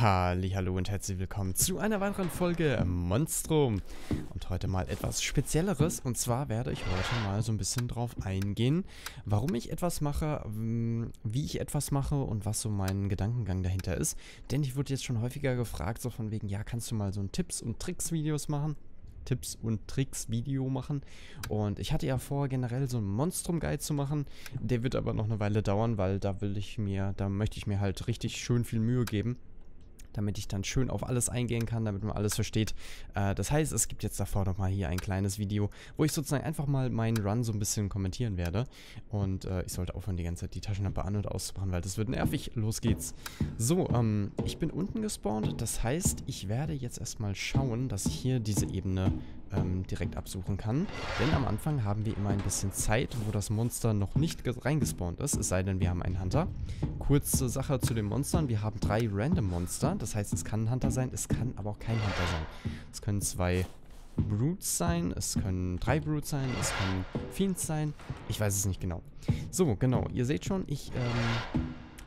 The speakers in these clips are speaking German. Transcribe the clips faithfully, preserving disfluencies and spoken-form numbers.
Hallihallo und herzlich willkommen zu einer weiteren Folge Monstrum. Und heute mal etwas Spezielleres. Und zwar werde ich heute mal so ein bisschen drauf eingehen, warum ich etwas mache, wie ich etwas mache und was so mein Gedankengang dahinter ist. Denn ich wurde jetzt schon häufiger gefragt, so von wegen, ja, kannst du mal so ein Tipps- und Tricks-Videos machen? Tipps und Tricks Video machen, und ich hatte ja vor, generell so ein Monstrum Guide zu machen. Der wird aber noch eine Weile dauern, weil da will ich mir, da möchte ich mir halt richtig schön viel Mühe geben, damit ich dann schön auf alles eingehen kann, damit man alles versteht. Äh, das heißt, es gibt jetzt davor nochmal hier ein kleines Video, wo ich sozusagen einfach mal meinen Run so ein bisschen kommentieren werde. Und äh, ich sollte aufhören, die ganze Zeit die Taschenlampe an- und auszumachen, weil das wird nervig. Los geht's. So, ähm, ich bin unten gespawnt. Das heißt, ich werde jetzt erstmal schauen, dass ich hier diese Ebene ähm, direkt absuchen kann. Denn am Anfang haben wir immer ein bisschen Zeit, wo das Monster noch nicht reingespawnt ist. Es sei denn, wir haben einen Hunter. Kurze Sache zu den Monstern. Wir haben drei Random Monster. Das heißt, es kann ein Hunter sein, es kann aber auch kein Hunter sein. Es können zwei Brutes sein, es können drei Brutes sein, es können Fiends sein. Ich weiß es nicht genau. So, genau, ihr seht schon, ich ähm,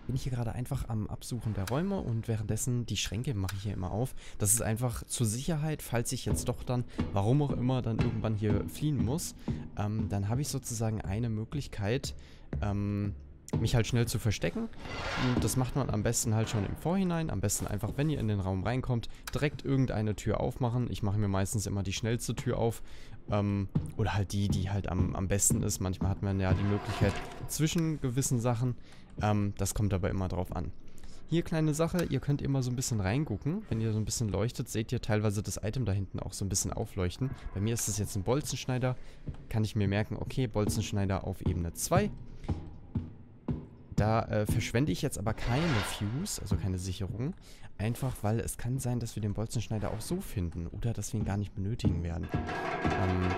bin hier gerade einfach am Absuchen der Räume, und währenddessen die Schränke mache ich hier immer auf. Das ist einfach zur Sicherheit, falls ich jetzt doch dann, warum auch immer, dann irgendwann hier fliehen muss. Ähm, dann habe ich sozusagen eine Möglichkeit, ähm... mich halt schnell zu verstecken. Und das macht man am besten halt schon im Vorhinein. Am besten einfach, wenn ihr in den Raum reinkommt, direkt irgendeine Tür aufmachen. Ich mache mir meistens immer die schnellste Tür auf. Ähm, oder halt die, die halt am, am besten ist. Manchmal hat man ja die Möglichkeit zwischen gewissen Sachen. Ähm, das kommt aber immer drauf an. Hier kleine Sache, ihr könnt immer so ein bisschen reingucken. Wenn ihr so ein bisschen leuchtet, seht ihr teilweise das Item da hinten auch so ein bisschen aufleuchten. Bei mir ist das jetzt ein Bolzenschneider. Kann ich mir merken, okay, Bolzenschneider auf Ebene zwei. Da äh, verschwende ich jetzt aber keine Fuse, also keine Sicherung, einfach weil es kann sein, dass wir den Bolzenschneider auch so finden oder dass wir ihn gar nicht benötigen werden. Ähm,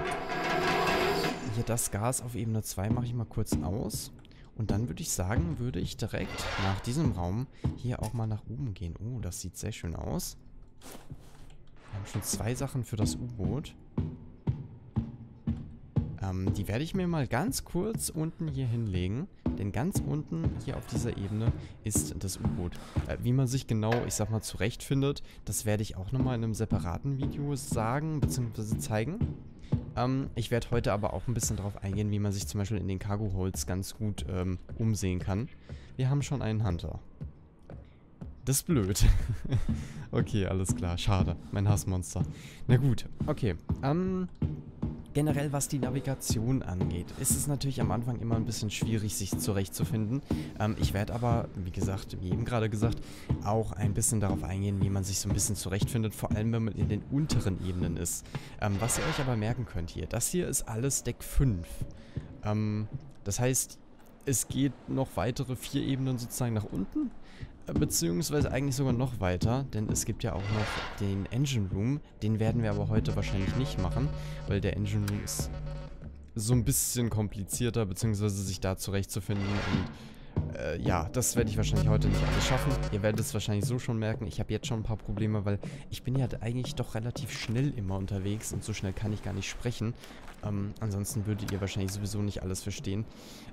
hier das Gas auf Ebene zwei mache ich mal kurz aus, und dann würde ich sagen, würde ich direkt nach diesem Raum hier auch mal nach oben gehen. Oh, das sieht sehr schön aus. Wir haben schon zwei Sachen für das U-Boot. Ähm, die werde ich mir mal ganz kurz unten hier hinlegen, denn ganz unten hier auf dieser Ebene ist das U-Boot. Äh, wie man sich genau, ich sag mal, zurechtfindet, das werde ich auch nochmal in einem separaten Video sagen bzw. zeigen. Ähm, ich werde heute aber auch ein bisschen darauf eingehen, wie man sich zum Beispiel in den Cargo Holds ganz gut ähm, umsehen kann. Wir haben schon einen Hunter. Das ist blöd. Okay, alles klar. Schade. Mein Hassmonster. Na gut. Okay. Ähm... Generell, was die Navigation angeht, ist es natürlich am Anfang immer ein bisschen schwierig, sich zurechtzufinden. Ähm, ich werde aber, wie gesagt, wie eben gerade gesagt, auch ein bisschen darauf eingehen, wie man sich so ein bisschen zurechtfindet, vor allem, wenn man in den unteren Ebenen ist. Ähm, was ihr euch aber merken könnt hier, das hier ist alles Deck fünf. Ähm, das heißt, es geht noch weitere vier Ebenen sozusagen nach unten. Beziehungsweise eigentlich sogar noch weiter, denn es gibt ja auch noch den Engine Room. Den werden wir aber heute wahrscheinlich nicht machen, weil der Engine Room ist so ein bisschen komplizierter, beziehungsweise sich da zurechtzufinden. Und äh, ja, das werde ich wahrscheinlich heute nicht alles schaffen. Ihr werdet es wahrscheinlich so schon merken, ich habe jetzt schon ein paar Probleme, weil ich bin ja eigentlich doch relativ schnell immer unterwegs, und so schnell kann ich gar nicht sprechen. Ähm, ansonsten würdet ihr wahrscheinlich sowieso nicht alles verstehen.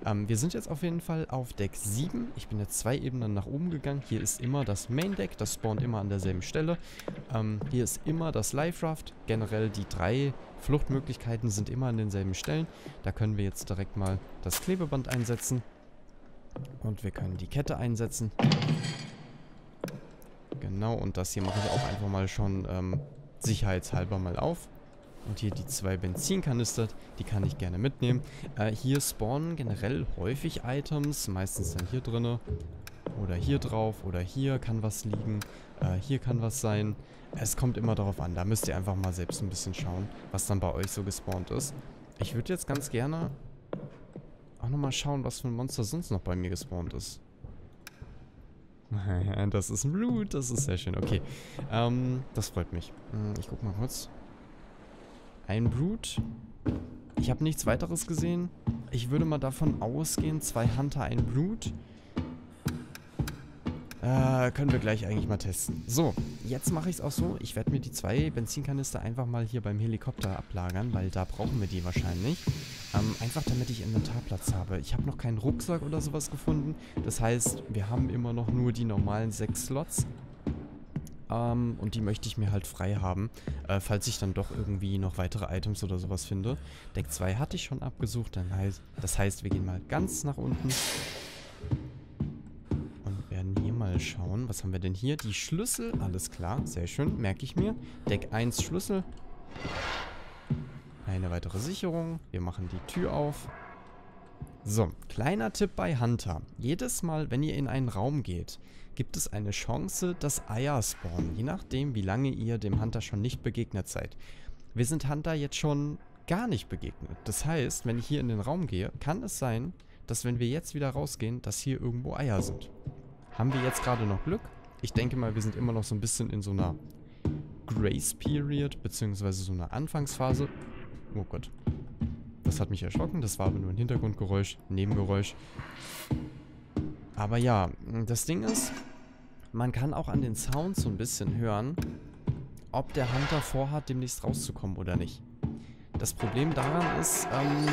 Ähm, wir sind jetzt auf jeden Fall auf Deck sieben. Ich bin jetzt zwei Ebenen nach oben gegangen. Hier ist immer das Main Deck. Das spawnt immer an derselben Stelle. Ähm, hier ist immer das Life Raft. Generell die drei Fluchtmöglichkeiten sind immer an denselben Stellen. Da können wir jetzt direkt mal das Klebeband einsetzen. Und wir können die Kette einsetzen. Genau, und das hier mache ich auch einfach mal schon ähm, sicherheitshalber mal auf. Und hier die zwei Benzinkanister, die kann ich gerne mitnehmen. Äh, hier spawnen generell häufig Items, meistens dann hier drinne oder hier drauf oder hier kann was liegen, äh, hier kann was sein. Es kommt immer darauf an, da müsst ihr einfach mal selbst ein bisschen schauen, was dann bei euch so gespawnt ist. Ich würde jetzt ganz gerne auch nochmal schauen, was für ein Monster sonst noch bei mir gespawnt ist. Das ist ein Brute, das ist sehr schön, okay. Ähm, das freut mich. Ich guck mal kurz. Ein Brute. Ich habe nichts weiteres gesehen. Ich würde mal davon ausgehen, zwei Hunter, ein Brute. Äh, können wir gleich eigentlich mal testen. So, jetzt mache ich es auch so. Ich werde mir die zwei Benzinkanister einfach mal hier beim Helikopter ablagern, weil da brauchen wir die wahrscheinlich. Ähm, einfach damit ich Inventarplatz habe. Ich habe noch keinen Rucksack oder sowas gefunden. Das heißt, wir haben immer noch nur die normalen sechs Slots. Ähm, und die möchte ich mir halt frei haben, äh, falls ich dann doch irgendwie noch weitere Items oder sowas finde. Deck zwei hatte ich schon abgesucht, dann heißt, das heißt, wir gehen mal ganz nach unten. Und werden hier mal schauen, was haben wir denn hier? Die Schlüssel, alles klar, sehr schön, merke ich mir. Deck eins Schlüssel. Eine weitere Sicherung, wir machen die Tür auf. So, kleiner Tipp bei Hunter. Jedes Mal, wenn ihr in einen Raum geht, gibt es eine Chance, dass Eier spawnen, je nachdem, wie lange ihr dem Hunter schon nicht begegnet seid. Wir sind Hunter jetzt schon gar nicht begegnet. Das heißt, wenn ich hier in den Raum gehe, kann es sein, dass wenn wir jetzt wieder rausgehen, dass hier irgendwo Eier sind. Haben wir jetzt gerade noch Glück? Ich denke mal, wir sind immer noch so ein bisschen in so einer Grace Period, beziehungsweise so einer Anfangsphase. Oh Gott. Das hat mich erschrocken, das war aber nur ein Hintergrundgeräusch, ein Nebengeräusch. Aber ja, das Ding ist, man kann auch an den Sounds so ein bisschen hören, ob der Hunter vorhat, demnächst rauszukommen oder nicht. Das Problem daran ist, ähm,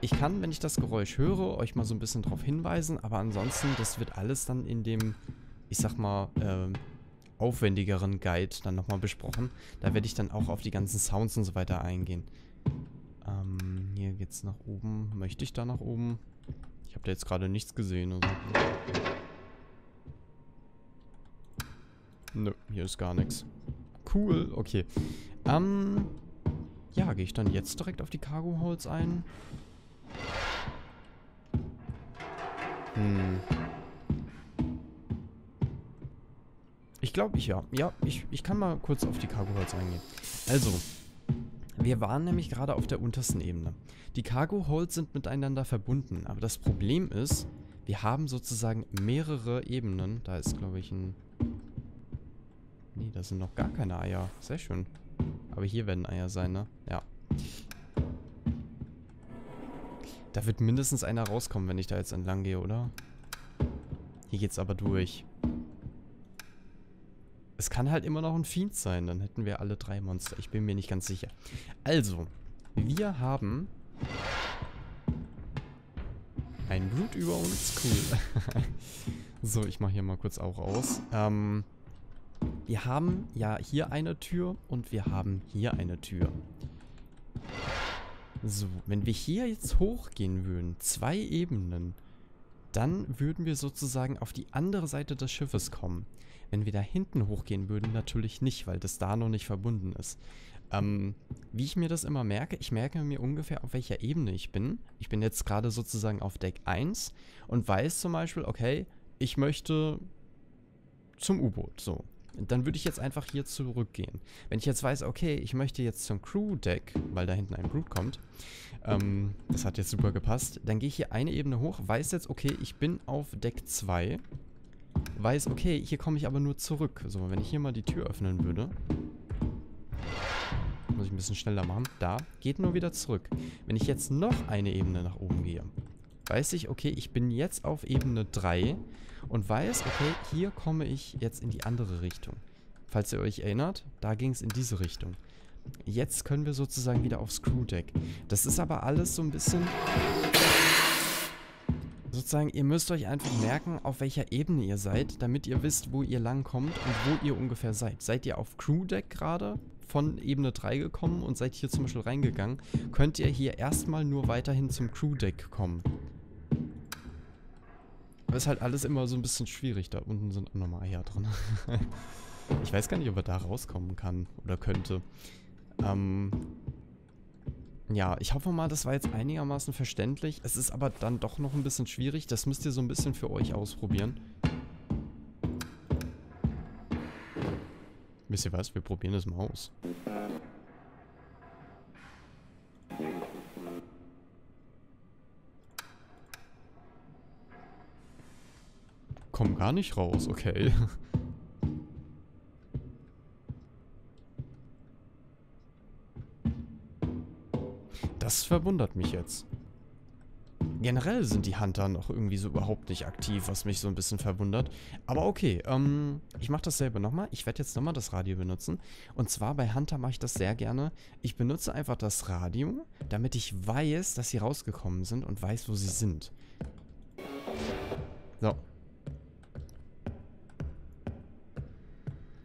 ich kann, wenn ich das Geräusch höre, euch mal so ein bisschen darauf hinweisen, aber ansonsten, das wird alles dann in dem, ich sag mal, ähm, aufwendigeren Guide dann nochmal besprochen. Da werde ich dann auch auf die ganzen Sounds und so weiter eingehen. Ähm, hier geht's nach oben. Möchte ich da nach oben? Ich habe da jetzt gerade nichts gesehen oder so. Nö, hier ist gar nichts. Cool, okay. Ähm, ja, gehe ich dann jetzt direkt auf die Cargo Holds ein? Hm. Ich glaube, ich ja. Ja, ich, ich kann mal kurz auf die Cargo Holds eingehen. Also, wir waren nämlich gerade auf der untersten Ebene. Die Cargo Holds sind miteinander verbunden, aber das Problem ist, wir haben sozusagen mehrere Ebenen. Da ist, glaube ich, ein... Nee, da sind noch gar keine Eier. Sehr schön. Aber hier werden Eier sein, ne? Ja. Da wird mindestens einer rauskommen, wenn ich da jetzt entlang gehe, oder? Hier geht's aber durch. Es kann halt immer noch ein Fiend sein, dann hätten wir alle drei Monster. Ich bin mir nicht ganz sicher. Also, wir haben ein Brute über uns. Cool. So, ich mache hier mal kurz auch aus. Ähm, wir haben ja hier eine Tür und wir haben hier eine Tür. So, wenn wir hier jetzt hochgehen würden, zwei Ebenen, dann würden wir sozusagen auf die andere Seite des Schiffes kommen. Wenn wir da hinten hochgehen würden, natürlich nicht, weil das da noch nicht verbunden ist. Ähm, wie ich mir das immer merke, ich merke mir ungefähr, auf welcher Ebene ich bin. Ich bin jetzt gerade sozusagen auf Deck eins und weiß zum Beispiel, okay, ich möchte zum U-Boot, so. Dann würde ich jetzt einfach hier zurückgehen. Wenn ich jetzt weiß, okay, ich möchte jetzt zum Crew-Deck, weil da hinten ein Brute kommt, ähm, das hat jetzt super gepasst, dann gehe ich hier eine Ebene hoch, weiß jetzt, okay, ich bin auf Deck zwei, weiß, okay, hier komme ich aber nur zurück. So, wenn ich hier mal die Tür öffnen würde, muss ich ein bisschen schneller machen, da, geht nur wieder zurück. Wenn ich jetzt noch eine Ebene nach oben gehe, weiß ich, okay, ich bin jetzt auf Ebene drei und weiß, okay, hier komme ich jetzt in die andere Richtung. Falls ihr euch erinnert, da ging es in diese Richtung. Jetzt können wir sozusagen wieder aufs Crewdeck. Das ist aber alles so ein bisschen... Sozusagen, ihr müsst euch einfach merken, auf welcher Ebene ihr seid, damit ihr wisst, wo ihr lang kommt und wo ihr ungefähr seid. Seid ihr auf Crewdeck gerade von Ebene drei gekommen und seid hier zum Beispiel reingegangen, könnt ihr hier erstmal nur weiterhin zum Crewdeck kommen. Das ist halt alles immer so ein bisschen schwierig. Da unten sind auch nochmal Eier drin. Ich weiß gar nicht, ob er da rauskommen kann oder könnte. Ähm... Ja, ich hoffe mal, das war jetzt einigermaßen verständlich. Es ist aber dann doch noch ein bisschen schwierig. Das müsst ihr so ein bisschen für euch ausprobieren. Wisst ihr was? Wir probieren das mal aus. Komm gar nicht raus, okay. Das verwundert mich jetzt. Generell sind die Hunter noch irgendwie so überhaupt nicht aktiv, was mich so ein bisschen verwundert. Aber okay, ähm, ich mache dasselbe nochmal. Ich werde jetzt nochmal das Radio benutzen. Und zwar bei Hunter mache ich das sehr gerne. Ich benutze einfach das Radio, damit ich weiß, dass sie rausgekommen sind und weiß, wo sie sind. So.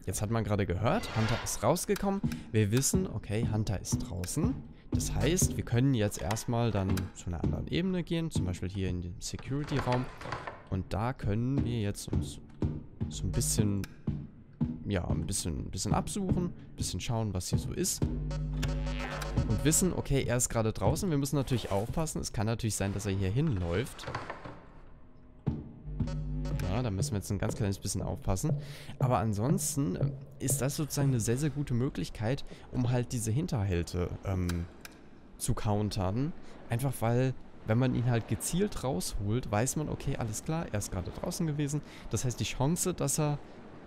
Jetzt hat man gerade gehört, Hunter ist rausgekommen. Wir wissen, okay, Hunter ist draußen. Das heißt, wir können jetzt erstmal dann zu einer anderen Ebene gehen, zum Beispiel hier in den Security-Raum. Und da können wir jetzt uns so ein bisschen, ja, ein bisschen, ein bisschen absuchen, ein bisschen schauen, was hier so ist. Und wissen, okay, er ist gerade draußen. Wir müssen natürlich aufpassen. Es kann natürlich sein, dass er hier hinläuft. Ja, da müssen wir jetzt ein ganz kleines bisschen aufpassen. Aber ansonsten ist das sozusagen eine sehr, sehr gute Möglichkeit, um halt diese Hinterhalte ähm, zu countern. Einfach weil, wenn man ihn halt gezielt rausholt, weiß man, okay, alles klar, er ist gerade draußen gewesen. Das heißt, die Chance, dass er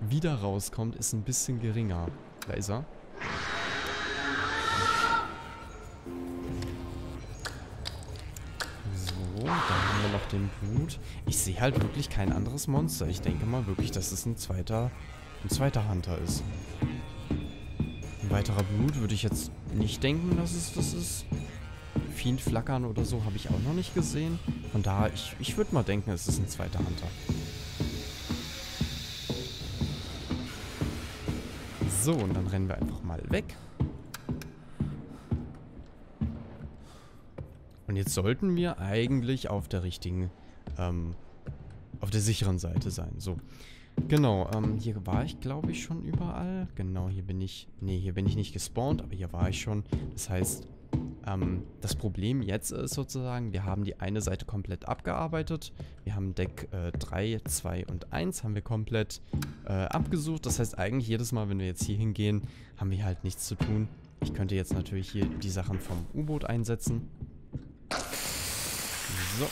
wieder rauskommt, ist ein bisschen geringer. Da ist er. So, dann haben wir noch den Brute. Ich sehe halt wirklich kein anderes Monster. Ich denke mal wirklich, dass es ein zweiter, ein zweiter Hunter ist. Ein weiterer Brute würde ich jetzt nicht denken, dass es das ist. Fiend flackern oder so habe ich auch noch nicht gesehen. Von daher, ich, ich würde mal denken, es ist ein zweiter Hunter. So, und dann rennen wir einfach mal weg. Und jetzt sollten wir eigentlich auf der richtigen, ähm, auf der sicheren Seite sein. So, genau, ähm, hier war ich, glaube ich, schon überall. Genau, hier bin ich, nee, hier bin ich nicht gespawnt, aber hier war ich schon. Das heißt, ähm, das Problem jetzt ist sozusagen, wir haben die eine Seite komplett abgearbeitet. Wir haben Deck äh, drei, zwei und eins haben wir komplett äh, abgesucht. Das heißt, eigentlich jedes Mal, wenn wir jetzt hier hingehen, haben wir halt nichts zu tun. Ich könnte jetzt natürlich hier die Sachen vom U-Boot einsetzen. So.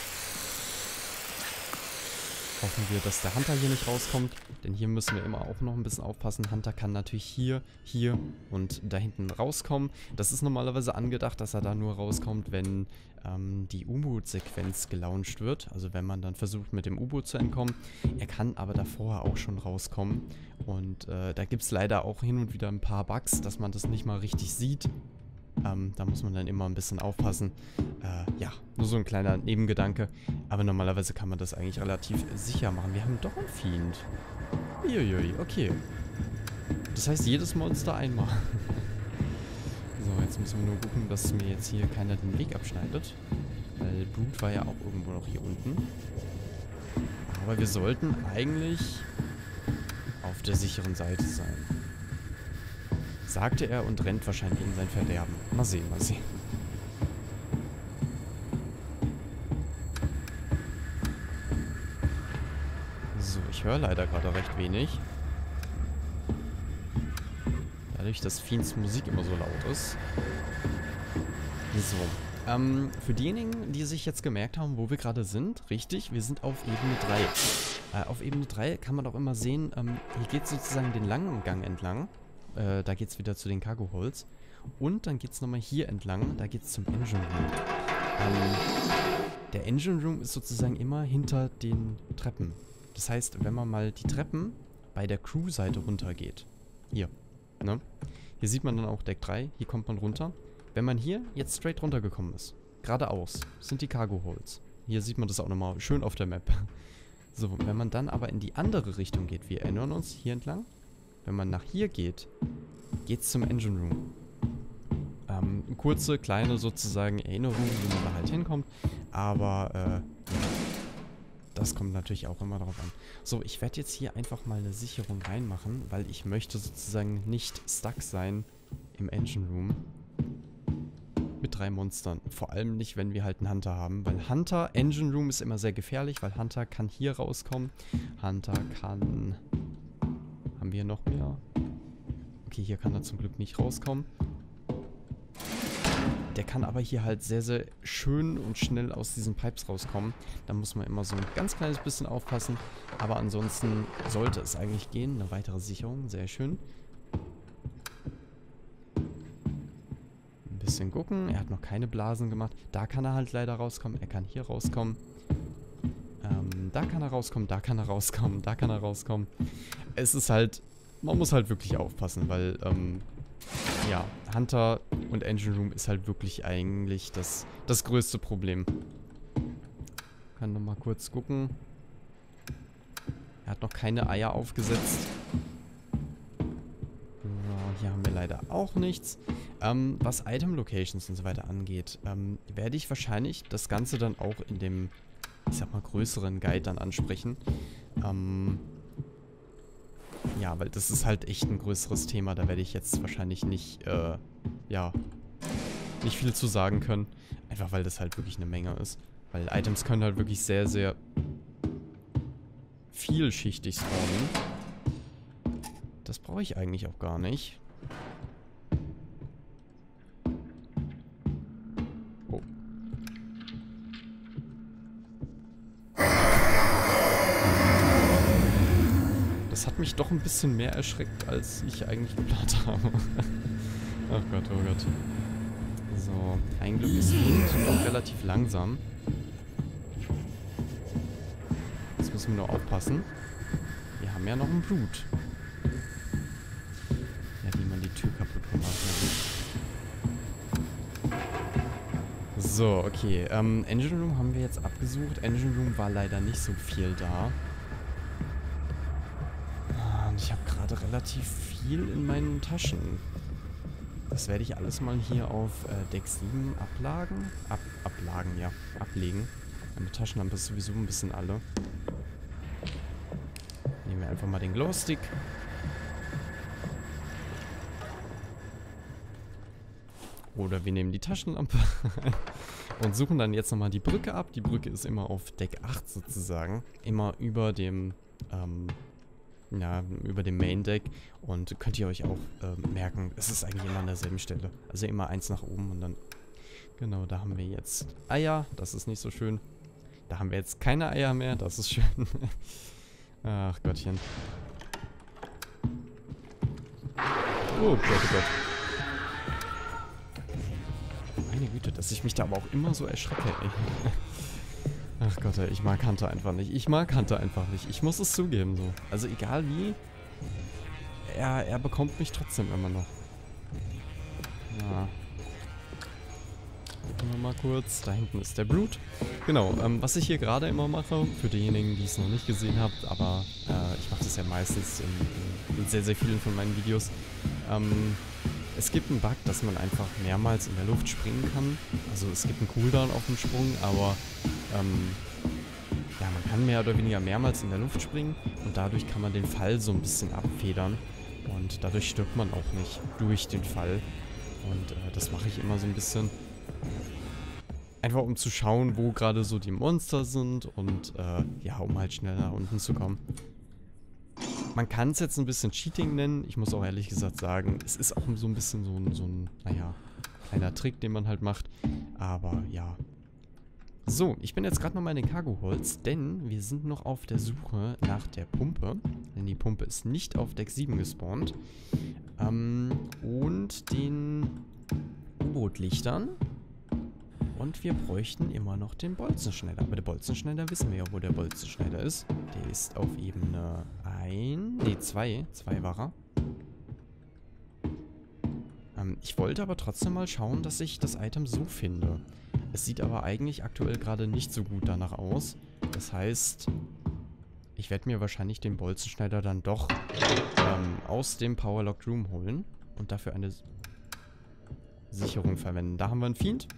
Hoffen wir, dass der Hunter hier nicht rauskommt, denn hier müssen wir immer auch noch ein bisschen aufpassen. Hunter kann natürlich hier, hier und da hinten rauskommen. Das ist normalerweise angedacht, dass er da nur rauskommt, wenn ähm, die U-Boot-Sequenz gelauncht wird. Also wenn man dann versucht, mit dem U-Boot zu entkommen. Er kann aber davor auch schon rauskommen. Und äh, da gibt es leider auch hin und wieder ein paar Bugs, dass man das nicht mal richtig sieht. Ähm, da muss man dann immer ein bisschen aufpassen. Äh, ja, nur so ein kleiner Nebengedanke. Aber normalerweise kann man das eigentlich relativ sicher machen. Wir haben doch einen Fiend. Uiuiui, okay. Das heißt, jedes Monster einmal. So, jetzt müssen wir nur gucken, dass mir jetzt hier keiner den Weg abschneidet. Weil Brute war ja auch irgendwo noch hier unten. Aber wir sollten eigentlich auf der sicheren Seite sein. Sagte er und rennt wahrscheinlich in sein Verderben. Mal sehen, mal sehen. So, ich höre leider gerade recht wenig. Dadurch, dass Fiends Musik immer so laut ist. So. Ähm, für diejenigen, die sich jetzt gemerkt haben, wo wir gerade sind, richtig, wir sind auf Ebene drei. Äh, auf Ebene drei kann man auch immer sehen, ähm, hier geht es sozusagen den langen Gang entlang. Äh, da geht es wieder zu den Cargo Holds. Und dann geht es nochmal hier entlang. Da geht es zum Engine Room. Ähm, der Engine Room ist sozusagen immer hinter den Treppen. Das heißt, wenn man mal die Treppen bei der Crew-Seite runter geht. Hier. Ne? Hier sieht man dann auch Deck drei. Hier kommt man runter. Wenn man hier jetzt straight runtergekommen ist, geradeaus, sind die Cargo Holds. Hier sieht man das auch nochmal schön auf der Map. So, wenn man dann aber in die andere Richtung geht, wir erinnern uns, hier entlang. Wenn man nach hier geht, geht's zum Engine Room. Ähm, kurze, kleine sozusagen Erinnerung, wie man da halt hinkommt. Aber, äh, das kommt natürlich auch immer darauf an. So, ich werde jetzt hier einfach mal eine Sicherung reinmachen, weil ich möchte sozusagen nicht stuck sein im Engine Room. Mit drei Monstern. Vor allem nicht, wenn wir halt einen Hunter haben. Weil Hunter, Engine Room ist immer sehr gefährlich, weil Hunter kann hier rauskommen. Hunter kann... Haben wir noch mehr? Okay, hier kann er zum Glück nicht rauskommen. Der kann aber hier halt sehr, sehr schön und schnell aus diesen Pipes rauskommen. Da muss man immer so ein ganz kleines bisschen aufpassen. Aber ansonsten sollte es eigentlich gehen. Eine weitere Sicherung, sehr schön. Ein bisschen gucken. Er hat noch keine Blasen gemacht. Da kann er halt leider rauskommen. Er kann hier rauskommen. Ähm, da kann er rauskommen, da kann er rauskommen, da kann er rauskommen. Es ist halt, man muss halt wirklich aufpassen, weil, ähm, ja, Hunter und Engine Room ist halt wirklich eigentlich das, das größte Problem. Ich kann nochmal kurz gucken. Er hat noch keine Eier aufgesetzt. hier haben wir leider auch nichts. Ähm, was Item-Locations und so weiter angeht, ähm, werde ich wahrscheinlich das Ganze dann auch in dem, ich sag mal, größeren Guide dann ansprechen. Ähm, ja, weil das ist halt echt ein größeres Thema. Da werde ich jetzt wahrscheinlich nicht, äh, ja, nicht viel zu sagen können. Einfach weil das halt wirklich eine Menge ist. Weil Items können halt wirklich sehr, sehr vielschichtig spawnen. Das brauche ich eigentlich auch gar nicht. Oh. Das hat mich doch ein bisschen mehr erschreckt, als ich eigentlich geplant habe. Ach Gott, oh Gott. So, ein Glück ist Fiend und auch relativ langsam. Jetzt müssen wir nur aufpassen. Wir haben ja noch einen Brute. Ja, wie man die Tür kaputt gemacht hat. So, okay. Ähm, Engine Room haben wir jetzt abgesucht. Engine Room war leider nicht so viel da. Und ich habe gerade relativ viel in meinen Taschen. Das werde ich alles mal hier auf äh, Deck sieben ablagen. Ab, ablagen, ja. Ablegen. Meine Taschenlampe ist sowieso ein bisschen alle. Nehmen wir einfach mal den Glowstick. Oder wir nehmen die Taschenlampe. Und suchen dann jetzt nochmal die Brücke ab. Die Brücke ist immer auf Deck acht sozusagen. Immer über dem... Ähm, ja, über dem Main Deck, und könnt ihr euch auch äh, merken, es ist eigentlich immer an derselben Stelle. Also immer eins nach oben und dann... Genau, da haben wir jetzt Eier, das ist nicht so schön. Da haben wir jetzt keine Eier mehr, das ist schön. Ach Gottchen. Oh Gott, oh Gott. Meine Güte, dass ich mich da aber auch immer so erschrecke, ey. Ach Gott, ich mag Hunter einfach nicht. Ich mag Hunter einfach nicht. Ich muss es zugeben, so. Also egal wie, er, er bekommt mich trotzdem immer noch. Ja. Gucken wir mal kurz. Da hinten ist der Brute. Genau, ähm, was ich hier gerade immer mache, für diejenigen, die es noch nicht gesehen habt, aber äh, ich mache das ja meistens in, in, in sehr, sehr vielen von meinen Videos. Ähm... Es gibt einen Bug, dass man einfach mehrmals in der Luft springen kann. Also es gibt einen Cooldown auf dem Sprung, aber ähm, ja, man kann mehr oder weniger mehrmals in der Luft springen und dadurch kann man den Fall so ein bisschen abfedern und dadurch stirbt man auch nicht durch den Fall. Und äh, das mache ich immer so ein bisschen. Einfach um zu schauen, wo gerade so die Monster sind und äh, ja, um halt schneller nach unten zu kommen. Man kann es jetzt ein bisschen Cheating nennen. Ich muss auch ehrlich gesagt sagen, es ist auch so ein bisschen so ein, so ein, naja, kleiner Trick, den man halt macht. Aber ja. So, ich bin jetzt gerade nochmal in den Cargo Holds, denn wir sind noch auf der Suche nach der Pumpe. Denn die Pumpe ist nicht auf Deck sieben gespawnt. Ähm, und den U-Boot-Lichtern. Und wir bräuchten immer noch den Bolzenschneider. Aber der Bolzenschneider, wissen wir ja, wo der Bolzenschneider ist. Der ist auf Ebene eins. Ne, zwei. zwei war er. Ähm, ich wollte aber trotzdem mal schauen, dass ich das Item so finde. Es sieht aber eigentlich aktuell gerade nicht so gut danach aus. Das heißt, ich werde mir wahrscheinlich den Bolzenschneider dann doch ähm, aus dem Powerlocked Room holen. Und dafür eine Sicherung verwenden. Da haben wir einen Fiend.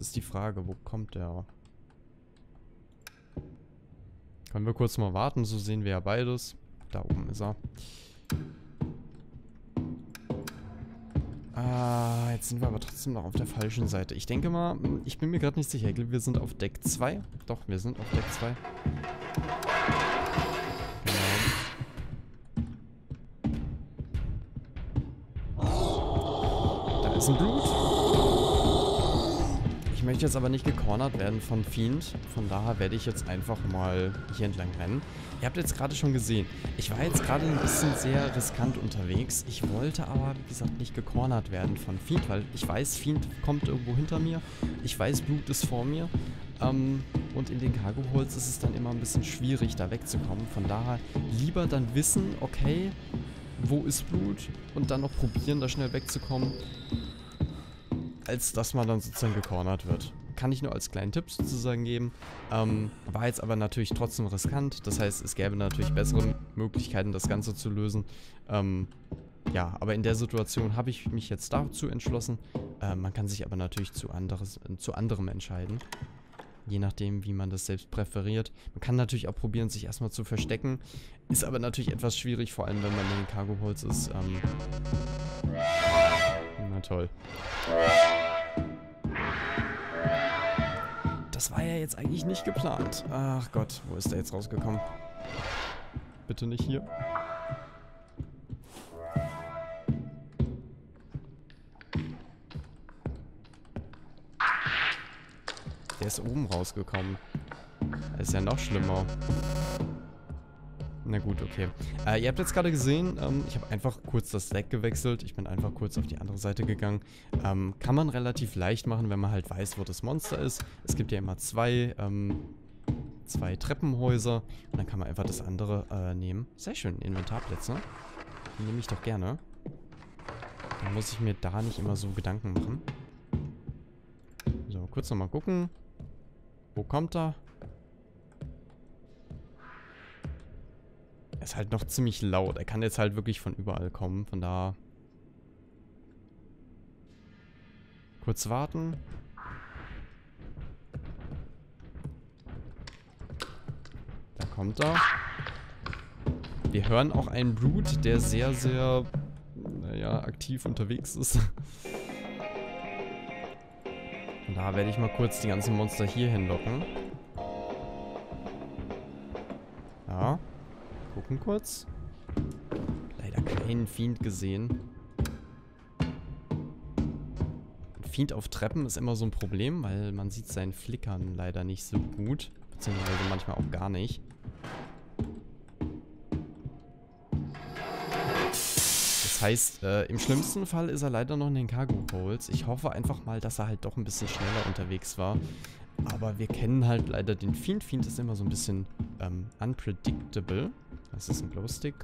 Ist die Frage, wo kommt der? Können wir kurz mal warten, so sehen wir ja beides. Da oben ist er. Ah, jetzt sind wir aber trotzdem noch auf der falschen Seite. Ich denke mal, ich bin mir gerade nicht sicher. Wir sind auf Deck zwei. Doch, wir sind auf Deck zwei. Genau. Da ist ein Blut. Ich möchte jetzt aber nicht gecornert werden von Fiend, von daher werde ich jetzt einfach mal hier entlang rennen. Ihr habt jetzt gerade schon gesehen, ich war jetzt gerade ein bisschen sehr riskant unterwegs. Ich wollte aber, wie gesagt, nicht gecornert werden von Fiend, weil ich weiß, Fiend kommt irgendwo hinter mir. Ich weiß, Blut ist vor mir. Ähm, und in den Cargo Holds ist es dann immer ein bisschen schwierig, da wegzukommen. Von daher lieber dann wissen, okay, wo ist Blut? Und dann noch probieren, da schnell wegzukommen. Als dass man dann sozusagen gecornert wird. kann ich nur als kleinen Tipp sozusagen geben. Ähm, war jetzt aber natürlich trotzdem riskant. Das heißt, es gäbe natürlich bessere Möglichkeiten, das Ganze zu lösen. Ähm, ja, aber in der Situation habe ich mich jetzt dazu entschlossen. Äh, man kann sich aber natürlich zu, anderes, äh, zu anderem entscheiden. Je nachdem, wie man das selbst präferiert. Man kann natürlich auch probieren, sich erstmal zu verstecken. Ist aber natürlich etwas schwierig, vor allem wenn man in den Cargo Holds ist. Ähm Na toll. Das war ja jetzt eigentlich nicht geplant. Ach Gott, wo ist der jetzt rausgekommen? Bitte nicht hier. Der ist oben rausgekommen. Das ist ja noch schlimmer. Na gut, okay. Äh, ihr habt jetzt gerade gesehen, ähm, ich habe einfach kurz das Deck gewechselt. Ich bin einfach kurz auf die andere Seite gegangen. Ähm, kann man relativ leicht machen, wenn man halt weiß, wo das Monster ist. Es gibt ja immer zwei, ähm, zwei Treppenhäuser. Und dann kann man einfach das andere äh, nehmen. Sehr schön, Inventarplätze. Die nehme ich doch gerne. Dann muss ich mir da nicht immer so Gedanken machen. So, kurz nochmal gucken. Wo kommt er? Er ist halt noch ziemlich laut. Er kann jetzt halt wirklich von überall kommen. Von da. Kurz warten. Da kommt er. Wir hören auch einen Brute, der sehr, sehr, naja, aktiv unterwegs ist. Und da werde ich mal kurz die ganzen Monster hier hinlocken. Ja. Gucken kurz. Leider keinen Fiend gesehen. Ein Fiend auf Treppen ist immer so ein Problem, weil man sieht sein Flickern leider nicht so gut. Beziehungsweise manchmal auch gar nicht. Das heißt, äh, im schlimmsten Fall ist er leider noch in den Cargo Holds. Ich hoffe einfach mal, dass er halt doch ein bisschen schneller unterwegs war. Aber wir kennen halt leider den Fiend. Fiend ist immer so ein bisschen ähm, unpredictable. Das ist ein Glowstick.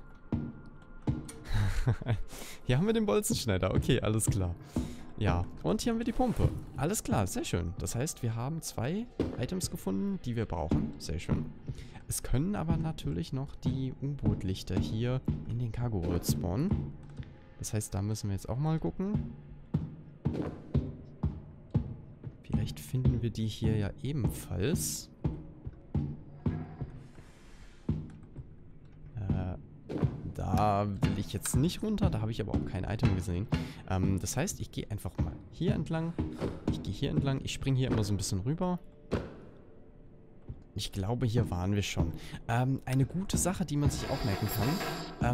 Hier haben wir den Bolzenschneider. Okay, alles klar. Ja, und hier haben wir die Pumpe. Alles klar, sehr schön. Das heißt, wir haben zwei Items gefunden, die wir brauchen. Sehr schön. Es können aber natürlich noch die U-Boot-Lichter hier in den Cargo Hold spawnen. Das heißt, da müssen wir jetzt auch mal gucken. Vielleicht finden wir die hier ja ebenfalls. Äh, da will ich jetzt nicht runter, da habe ich aber auch kein Item gesehen. Ähm, das heißt, ich gehe einfach mal hier entlang. Ich gehe hier entlang, ich springe hier immer so ein bisschen rüber. Ich glaube, hier waren wir schon. Ähm, eine gute Sache, die man sich auch merken kann,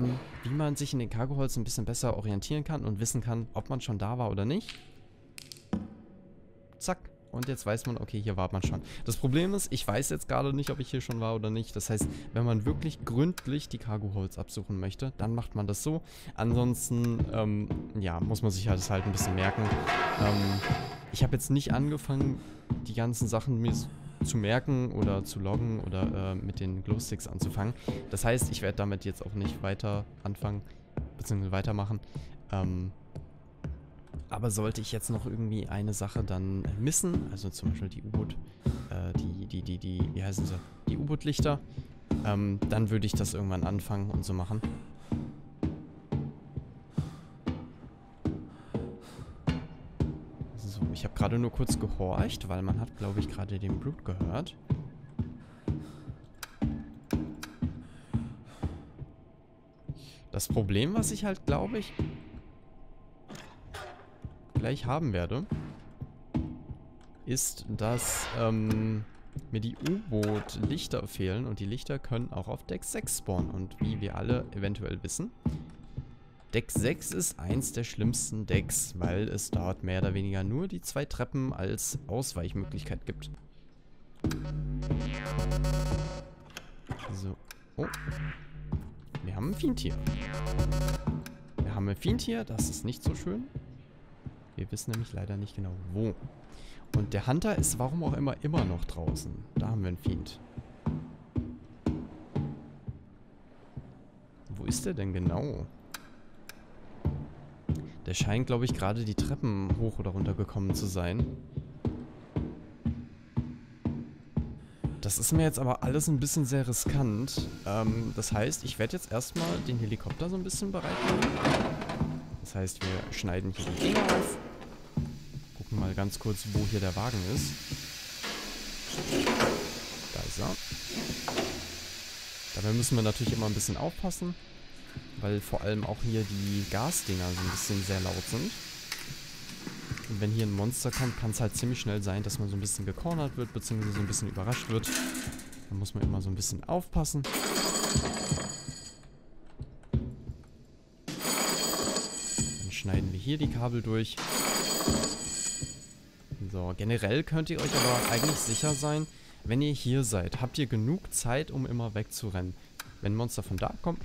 ähm, wie man sich in den Cargo Holds ein bisschen besser orientieren kann und wissen kann, ob man schon da war oder nicht. Zack. Und jetzt weiß man, okay, hier war man schon. Das Problem ist, ich weiß jetzt gerade nicht, ob ich hier schon war oder nicht. Das heißt, wenn man wirklich gründlich die Cargo Holds absuchen möchte, dann macht man das so. Ansonsten, ähm, ja, muss man sich das halt ein bisschen merken. Ähm, ich habe jetzt nicht angefangen, die ganzen Sachen mir zu merken oder zu loggen oder äh, mit den Glowsticks anzufangen. Das heißt, ich werde damit jetzt auch nicht weiter anfangen, beziehungsweise weitermachen. Ähm... Aber sollte ich jetzt noch irgendwie eine Sache dann missen, also zum Beispiel die U-Boot, äh, die, die, die, die, wie heißen sie? Die U-Boot-Lichter, ähm, dann würde ich das irgendwann anfangen und so machen. So, ich habe gerade nur kurz gehorcht, weil man hat, glaube ich, gerade den Brute gehört. Das Problem, was ich halt, glaube ich, gleich haben werde, ist, dass ähm, mir die U-Boot-Lichter fehlen und die Lichter können auch auf Deck sechs spawnen und wie wir alle eventuell wissen, Deck sechs ist eins der schlimmsten Decks, weil es dort mehr oder weniger nur die zwei Treppen als Ausweichmöglichkeit gibt. So, oh, wir haben ein Fiend hier. Wir haben ein Fiend hier, das ist nicht so schön. Wir wissen nämlich leider nicht genau, wo. Und der Hunter ist, warum auch immer, immer noch draußen. Da haben wir einen Fiend. Wo ist der denn genau? Der scheint, glaube ich, gerade die Treppen hoch oder runter gekommen zu sein. Das ist mir jetzt aber alles ein bisschen sehr riskant. Ähm, das heißt, ich werde jetzt erstmal den Helikopter so ein bisschen bereit machen. Das heißt, wir schneiden hier die Dinger auf. Gucken mal ganz kurz, wo hier der Wagen ist. Da ist er. Dabei müssen wir natürlich immer ein bisschen aufpassen, weil vor allem auch hier die Gasdinger so ein bisschen sehr laut sind. Und wenn hier ein Monster kommt, kann es halt ziemlich schnell sein, dass man so ein bisschen gecornert wird, beziehungsweise so ein bisschen überrascht wird. Da muss man immer so ein bisschen aufpassen. Dann schneiden wir hier die Kabel durch. So, generell könnt ihr euch aber eigentlich sicher sein, wenn ihr hier seid, habt ihr genug Zeit, um immer wegzurennen. Wenn ein Monster von da kommt,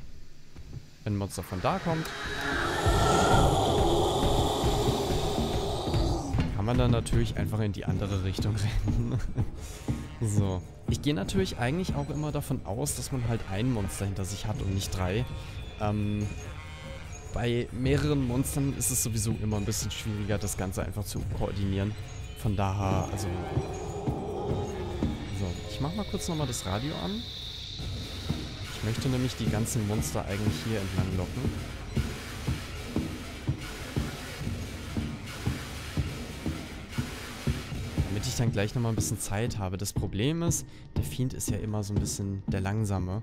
wenn ein Monster von da kommt, kann man dann natürlich einfach in die andere Richtung rennen. So. Ich gehe natürlich eigentlich auch immer davon aus, dass man halt ein Monster hinter sich hat und nicht drei. Ähm, bei mehreren Monstern ist es sowieso immer ein bisschen schwieriger, das Ganze einfach zu koordinieren. Von daher, also... So, ich mache mal kurz nochmal das Radio an. Ich möchte nämlich die ganzen Monster eigentlich hier entlang locken. Ich dann gleich nochmal ein bisschen Zeit habe. Das Problem ist, der Fiend ist ja immer so ein bisschen der Langsame.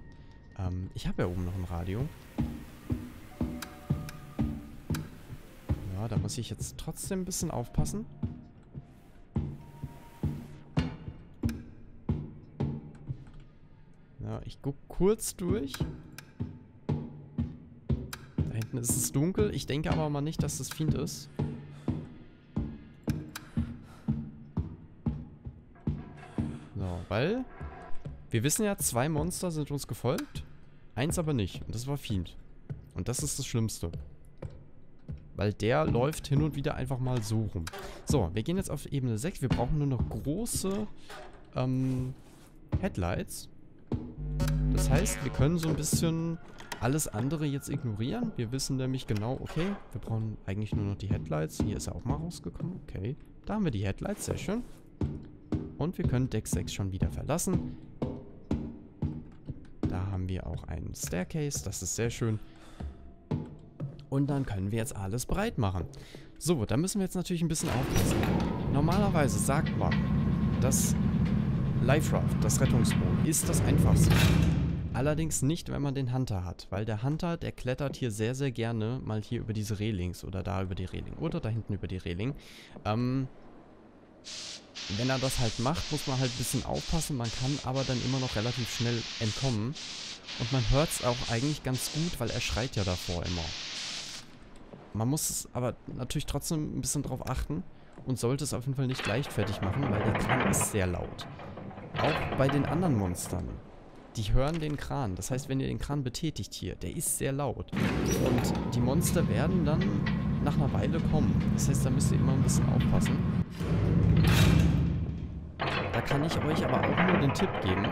Ähm, ich habe ja oben noch ein Radio. Ja, da muss ich jetzt trotzdem ein bisschen aufpassen. Ja, ich gucke kurz durch. Da hinten ist es dunkel. Ich denke aber mal nicht, dass das Fiend ist. Weil wir wissen ja, zwei Monster sind uns gefolgt, eins aber nicht. Und das war Fiend. Und das ist das Schlimmste. Weil der läuft hin und wieder einfach mal so rum. So, wir gehen jetzt auf Ebene sechs. Wir brauchen nur noch große ähm, Headlights. Das heißt, wir können so ein bisschen alles andere jetzt ignorieren. Wir wissen nämlich genau, okay, wir brauchen eigentlich nur noch die Headlights. Hier ist er auch mal rausgekommen. Okay, da haben wir die Headlights. Sehr schön. Und wir können Deck sechs schon wieder verlassen. Da haben wir auch einen Staircase. Das ist sehr schön. Und dann können wir jetzt alles breit machen. So, da müssen wir jetzt natürlich ein bisschen aufpassen. Normalerweise sagt man, das Life Raft, das Rettungsboot, ist das einfachste. Allerdings nicht, wenn man den Hunter hat. Weil der Hunter, der klettert hier sehr, sehr gerne mal hier über diese Relings. Oder da über die Reling. Oder da hinten über die Reling. Ähm... Wenn er das halt macht, muss man halt ein bisschen aufpassen. Man kann aber dann immer noch relativ schnell entkommen. Und man hört es auch eigentlich ganz gut, weil er schreit ja davor immer. Man muss es aber natürlich trotzdem ein bisschen drauf achten und sollte es auf jeden Fall nicht leichtfertig machen, weil der Kran ist sehr laut. Auch bei den anderen Monstern. Die hören den Kran. Das heißt, wenn ihr den Kran betätigt hier, der ist sehr laut. Und die Monster werden dann nach einer Weile kommen. Das heißt, da müsst ihr immer ein bisschen aufpassen. Da kann ich euch aber auch nur den Tipp geben.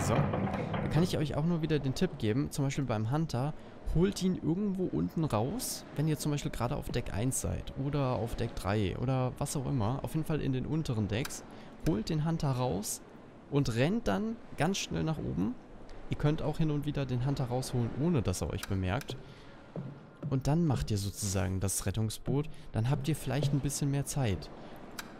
So. Da kann ich euch auch nur wieder den Tipp geben. Zum Beispiel beim Hunter. Holt ihn irgendwo unten raus, wenn ihr zum Beispiel gerade auf Deck eins seid. Oder auf Deck drei. Oder was auch immer. Auf jeden Fall in den unteren Decks. Holt den Hunter raus und rennt dann ganz schnell nach oben. Ihr könnt auch hin und wieder den Hunter rausholen, ohne dass er euch bemerkt. Und dann macht ihr sozusagen das Rettungsboot. Dann habt ihr vielleicht ein bisschen mehr Zeit.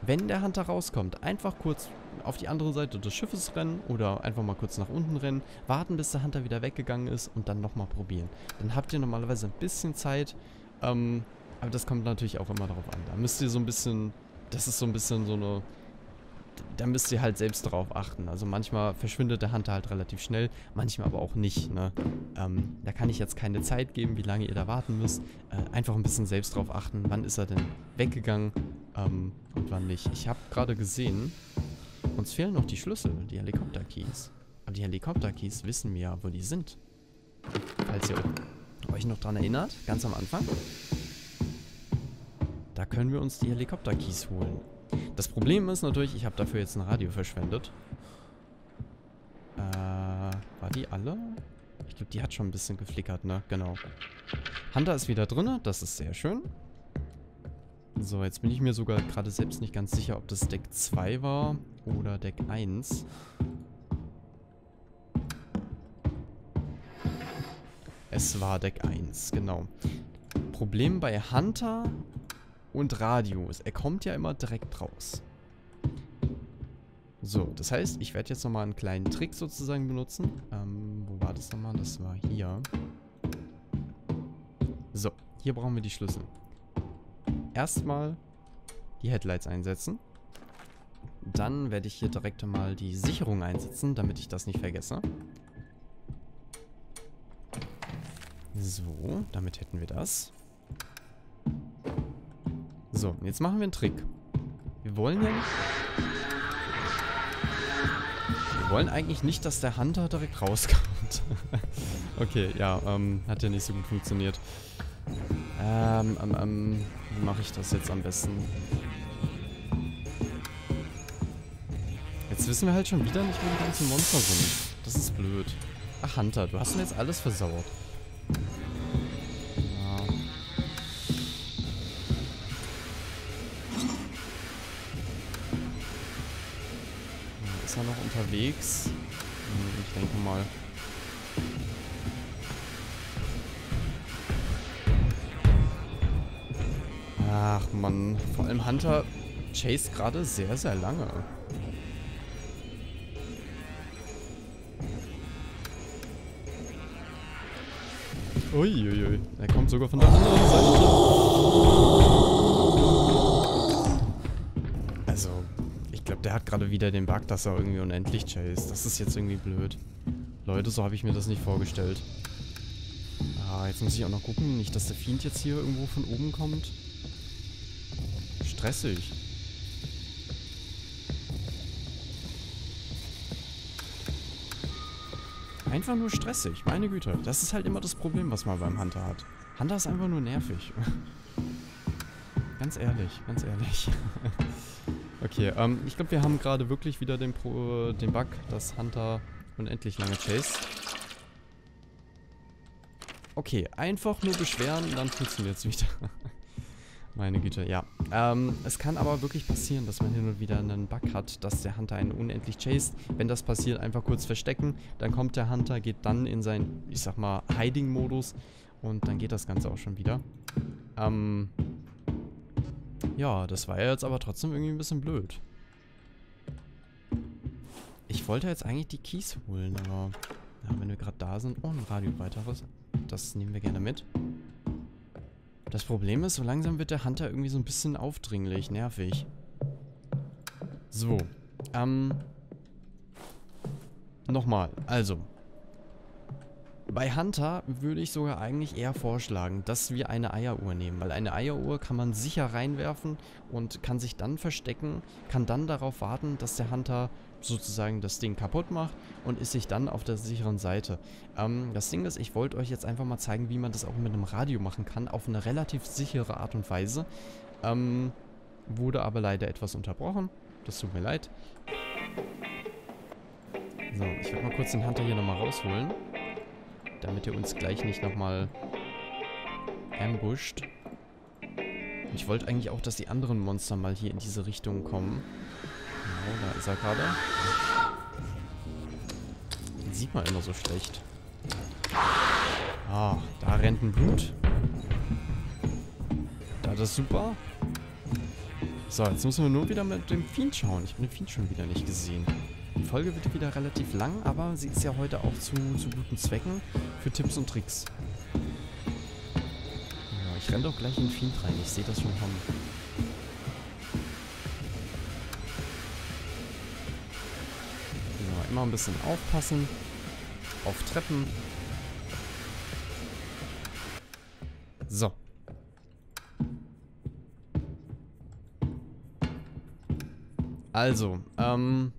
Wenn der Hunter rauskommt, einfach kurz auf die andere Seite des Schiffes rennen oder einfach mal kurz nach unten rennen, warten, bis der Hunter wieder weggegangen ist und dann nochmal probieren. Dann habt ihr normalerweise ein bisschen Zeit. Ähm, aber das kommt natürlich auch immer darauf an. Da müsst ihr so ein bisschen... Das ist so ein bisschen so eine... Da müsst ihr halt selbst darauf achten. Also manchmal verschwindet der Hunter halt relativ schnell, manchmal aber auch nicht. Ne? Ähm, da kann ich jetzt keine Zeit geben, wie lange ihr da warten müsst. Äh, einfach ein bisschen selbst darauf achten, wann ist er denn weggegangen ähm, und wann nicht. Ich habe gerade gesehen, uns fehlen noch die Schlüssel, die Helikopter-Keys. Aber die Helikopter-Keys wissen wir ja, wo die sind. Falls ihr euch noch dran erinnert, ganz am Anfang. Da können wir uns die Helikopter-Keys holen. Das Problem ist natürlich, ich habe dafür jetzt ein Radio verschwendet. Äh, war die alle? Ich glaube, die hat schon ein bisschen geflickert, ne? Genau. Hunter ist wieder drin, das ist sehr schön. So, jetzt bin ich mir sogar gerade selbst nicht ganz sicher, ob das Deck zwei war oder Deck eins. Es war Deck eins, genau. Problem bei Hunter und Radius. Er kommt ja immer direkt raus. So, das heißt, ich werde jetzt nochmal einen kleinen Trick sozusagen benutzen. Ähm, wo war das nochmal? Das war hier. So, hier brauchen wir die Schlüssel. Erstmal die Headlights einsetzen. Dann werde ich hier direkt mal die Sicherung einsetzen, damit ich das nicht vergesse. So, damit hätten wir das. So, jetzt machen wir einen Trick. Wir wollen ja nicht... Wir wollen eigentlich nicht, dass der Hunter direkt rauskommt. Okay, ja, ähm, hat ja nicht so gut funktioniert. Ähm, ähm, ähm, wie mache ich das jetzt am besten? Jetzt wissen wir halt schon wieder nicht, wo die ganzen Monster sind. Das ist blöd. Ach, Hunter, du hast mir jetzt alles versauert. Ja. Ist er noch unterwegs? Ich denke mal... Ach man, vor allem Hunter chase gerade sehr, sehr lange. Uiuiui, er kommt sogar von der anderen Seite. Also, ich glaube, der hat gerade wieder den Bug, dass er irgendwie unendlich chase. Das ist jetzt irgendwie blöd. Leute, so habe ich mir das nicht vorgestellt. Ah, jetzt muss ich auch noch gucken, nicht, dass der Fiend jetzt hier irgendwo von oben kommt. Stressig. Einfach nur stressig, meine Güte. Das ist halt immer das Problem, was man beim Hunter hat. Hunter ist einfach nur nervig. Ganz ehrlich, ganz ehrlich. Okay, ähm, ich glaube, wir haben gerade wirklich wieder den, Pro, äh, den Bug, dass Hunter unendlich lange chase. Okay, einfach nur beschweren, dann funktioniert es wieder. Meine Güte, ja. Ähm, es kann aber wirklich passieren, dass man hin und wieder einen Bug hat, dass der Hunter einen unendlich chased. Wenn das passiert, einfach kurz verstecken. Dann kommt der Hunter, geht dann in seinen, ich sag mal, Hiding-Modus. Und dann geht das Ganze auch schon wieder. Ähm, ja, das war ja jetzt aber trotzdem irgendwie ein bisschen blöd. Ich wollte jetzt eigentlich die Keys holen, aber ja, wenn wir gerade da sind... Oh, ein Radio weiteres. Das nehmen wir gerne mit. Das Problem ist, so langsam wird der Hunter irgendwie so ein bisschen aufdringlich, nervig. So, ähm, nochmal, also, bei Hunter würde ich sogar eigentlich eher vorschlagen, dass wir eine Eieruhr nehmen, weil eine Eieruhr kann man sicher reinwerfen und kann sich dann verstecken, kann dann darauf warten, dass der Hunter sozusagen das Ding kaputt macht und ist sich dann auf der sicheren Seite. Ähm, das Ding ist, ich wollte euch jetzt einfach mal zeigen, wie man das auch mit einem Radio machen kann, auf eine relativ sichere Art und Weise. Ähm, wurde aber leider etwas unterbrochen, das tut mir leid. So, ich werde mal kurz den Hunter hier nochmal rausholen, damit ihr uns gleich nicht nochmal ambusht. Ich wollte eigentlich auch, dass die anderen Monster mal hier in diese Richtung kommen. Genau, da ist er gerade. Den sieht man immer so schlecht. Ah, da rennt ein Brute. Da das super. So, jetzt müssen wir nur wieder mit dem Fiend schauen. Ich habe den Fiend schon wieder nicht gesehen. Die Folge wird wieder relativ lang, aber sie ist ja heute auch zu, zu guten Zwecken für Tipps und Tricks. Ja, ich renne doch gleich in den Fiend rein, ich sehe das schon kommen. Genau, immer ein bisschen aufpassen, auf Treppen. So. Also, ähm...